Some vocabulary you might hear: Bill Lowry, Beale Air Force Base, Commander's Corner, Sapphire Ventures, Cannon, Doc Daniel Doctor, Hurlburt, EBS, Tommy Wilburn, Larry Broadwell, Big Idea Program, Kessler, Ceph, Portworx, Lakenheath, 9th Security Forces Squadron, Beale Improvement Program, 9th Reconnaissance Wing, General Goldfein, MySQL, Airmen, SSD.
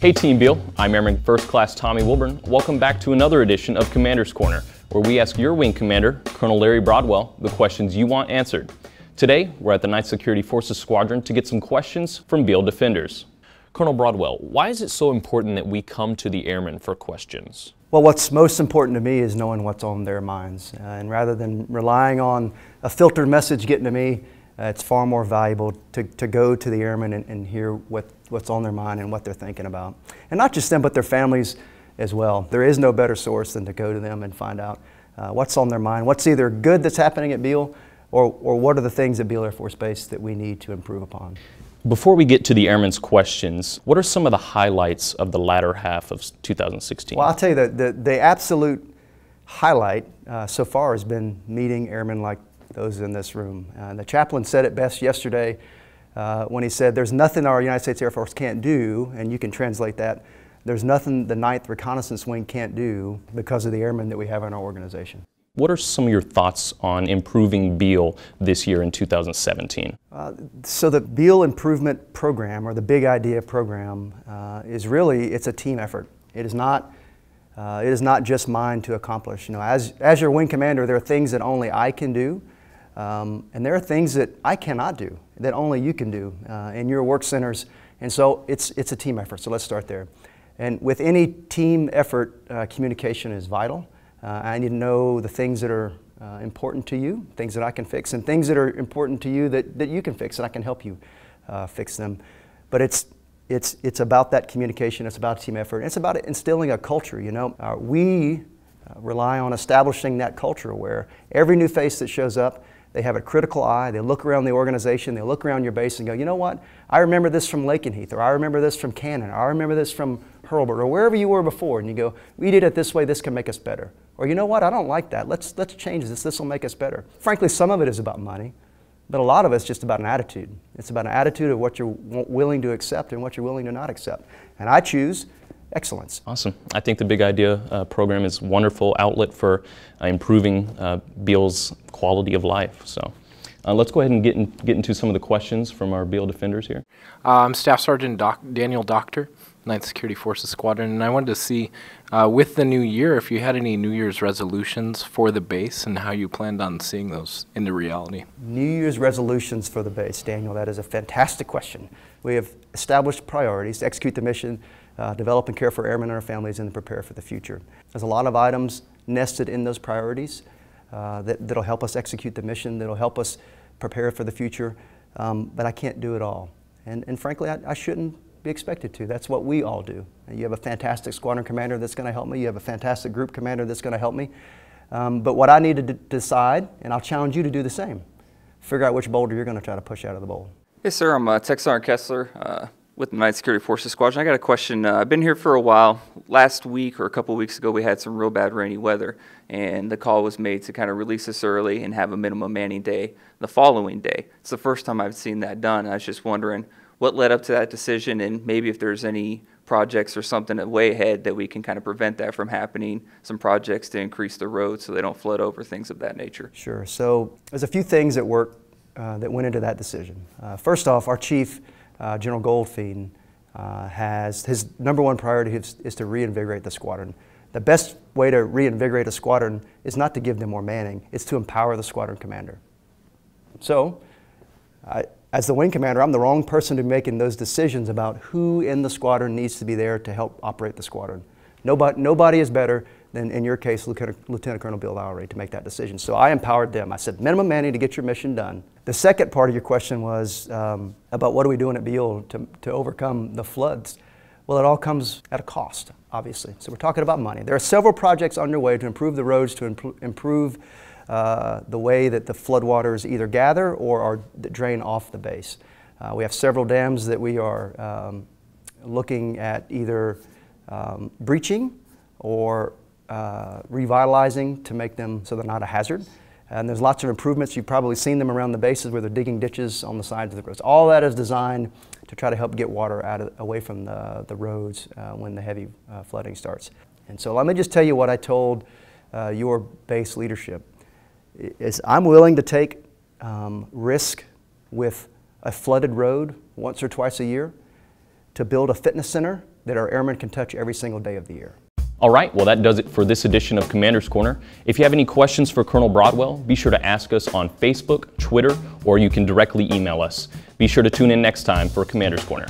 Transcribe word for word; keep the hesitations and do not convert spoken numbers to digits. Hey Team Beale, I'm Airman First Class Tommy Wilburn. Welcome back to another edition of Commander's Corner, where we ask your wing commander, Colonel Larry Broadwell, the questions you want answered. Today, we're at the ninth Security Forces Squadron to get some questions from Beale Defenders. Colonel Broadwell, why is it so important that we come to the airmen for questions? Well, what's most important to me is knowing what's on their minds. Uh, and rather than relying on a filtered message getting to me, uh, it's far more valuable to, to go to the airmen and, and hear what, what's on their mind and what they're thinking about. And not just them, but their families as well. There is no better source than to go to them and find out uh, what's on their mind, what's either good that's happening at Beale, or, or what are the things at Beale Air Force Base that we need to improve upon. Before we get to the airmen's questions, what are some of the highlights of the latter half of two thousand sixteen? Well, I'll tell you that the, the absolute highlight uh, so far has been meeting airmen like those in this room. Uh, the chaplain said it best yesterday uh, when he said, there's nothing our United States Air Force can't do, and you can translate that, there's nothing the ninth Reconnaissance Wing can't do because of the airmen that we have in our organization. What are some of your thoughts on improving Beale this year in two thousand seventeen? Uh, so the Beale Improvement Program, or the Big Idea Program, uh, is really, it's a team effort. It is not, uh, it is not just mine to accomplish. You know, as, as your wing commander, there are things that only I can do, um, and there are things that I cannot do, that only you can do uh, in your work centers. And so it's, it's a team effort, so let's start there. And with any team effort, uh, communication is vital. Uh, I need to know the things that are uh, important to you, things that I can fix, and things that are important to you that, that you can fix, and I can help you uh, fix them. But it's, it's, it's about that communication, it's about team effort, and it's about instilling a culture, you know. Uh, we uh, rely on establishing that culture where every new face that shows up, they have a critical eye, they look around the organization, they look around your base and go, you know what, I remember this from Lakenheath, or I remember this from Cannon, or I remember this from Hurlburt, or wherever you were before, and you go, we did it this way, this can make us better. Or you know what, I don't like that, let's, let's change this, this will make us better. Frankly, some of it is about money, but a lot of it's just about an attitude. It's about an attitude of what you're willing to accept and what you're willing to not accept. And I choose excellence. Awesome. I think the Big Idea uh, program is a wonderful outlet for uh, improving uh, Beale's quality of life. So uh, let's go ahead and get, in, get into some of the questions from our Beale defenders here. Uh, I'm Staff Sergeant Doc Daniel Doctor, ninth Security Forces Squadron, and I wanted to see uh, with the new year if you had any New Year's resolutions for the base and how you planned on seeing those into reality. New Year's resolutions for the base, Daniel, that is a fantastic question. We have established priorities to execute the mission, Uh, develop and care for airmen and our families, and prepare for the future. There's a lot of items nested in those priorities uh, that, that'll help us execute the mission, that'll help us prepare for the future, um, but I can't do it all. And, and frankly, I, I shouldn't be expected to. That's what we all do. You have a fantastic squadron commander that's going to help me. You have a fantastic group commander that's going to help me. Um, but what I need to decide, and I'll challenge you to do the same, figure out which boulder you're going to try to push out of the bowl. Yes, sir. I'm uh, Tech Sergeant Kessler. Uh with the ninth Security Forces Squadron. I got a question. Uh, I've been here for a while. Last week or a couple weeks ago, we had some real bad rainy weather, and the call was made to kind of release us early and have a minimum manning day the following day. It's the first time I've seen that done. I was just wondering what led up to that decision, and maybe if there's any projects or something way ahead that we can kind of prevent that from happening, some projects to increase the road so they don't flood over, things of that nature. Sure. So there's a few things at work uh, that went into that decision. Uh, first off, our chief, Uh, General Goldfein, uh, has his number one priority is, is to reinvigorate the squadron. The best way to reinvigorate a squadron is not to give them more manning, it's to empower the squadron commander. So, I, as the wing commander, I'm the wrong person to be making those decisions about who in the squadron needs to be there to help operate the squadron. Nobody, nobody is better than, in your case, Lieutenant, Lieutenant Colonel Bill Lowry to make that decision. So I empowered them. I said, minimum manning to get your mission done. The second part of your question was um, about what are we doing at Beale to, to overcome the floods? Well, it all comes at a cost, obviously. So we're talking about money. There are several projects underway to improve the roads, to imp improve uh, the way that the floodwaters either gather or are, that drain off the base. Uh, we have several dams that we are um, looking at either um, breaching or Uh, revitalizing to make them so they're not a hazard. And there's lots of improvements. You've probably seen them around the bases where they're digging ditches on the sides of the roads. All that is designed to try to help get water out of, away from the, the roads uh, when the heavy uh, flooding starts. And so let me just tell you what I told uh, your base leadership. Is I'm willing to take um, risk with a flooded road once or twice a year to build a fitness center that our airmen can touch every single day of the year. All right, well that does it for this edition of Commander's Corner. If you have any questions for Colonel Broadwell, be sure to ask us on Facebook, Twitter, or you can directly email us. Be sure to tune in next time for Commander's Corner.